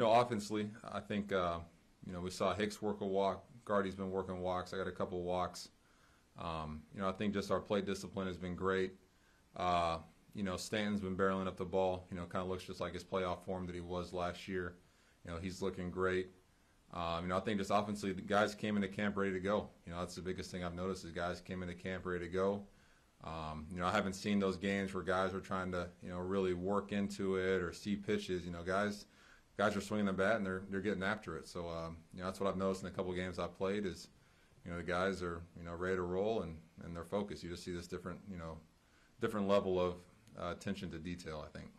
Offensively, I think, we saw Hicks work a walk. Guardy's been working walks. I got a couple walks. I think just our play discipline has been great. Stanton's been barreling up the ball. Kind of looks just like his playoff form that he was last year. He's looking great. I think just offensively, the guys came into camp ready to go. That's the biggest thing I've noticed is guys came into camp ready to go. I haven't seen those games where guys are trying to, really work into it or see pitches. Guys are swinging the bat and they're getting after it. So, that's what I've noticed in a couple of games I've played is, the guys are, ready to roll and they're focused. You just see this different level of attention to detail, I think.